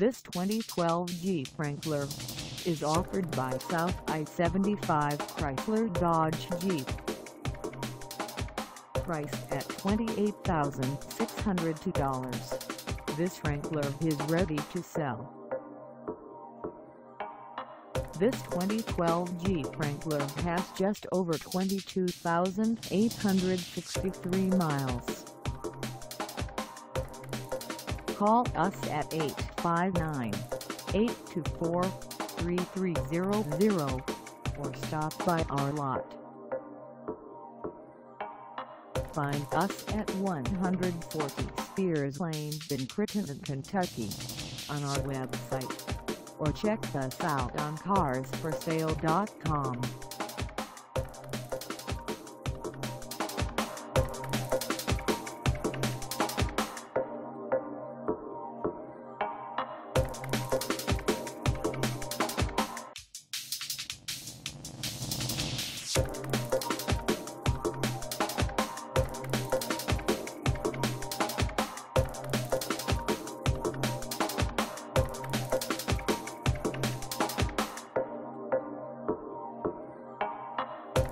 This 2012 Jeep Wrangler is offered by South I-75 Chrysler Dodge Jeep. Priced at $28,602, this Wrangler is ready to sell. This 2012 Jeep Wrangler has just over 22,863 miles. Call us at 859-824-3300 or stop by our lot. Find us at 140 Spears Lane in Crittenden, Kentucky on our website, or check us out on carsforsale.com.